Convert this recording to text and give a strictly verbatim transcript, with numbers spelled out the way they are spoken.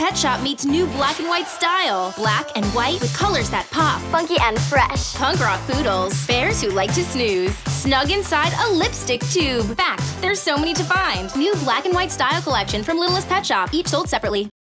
Pet Shop meets new black and white style. Black and white with colors that pop. Funky and fresh. Punk rock poodles. Bears who like to snooze. Snug inside a lipstick tube. Fact, there's so many to find. New black and white style collection from Littlest Pet Shop. Each sold separately.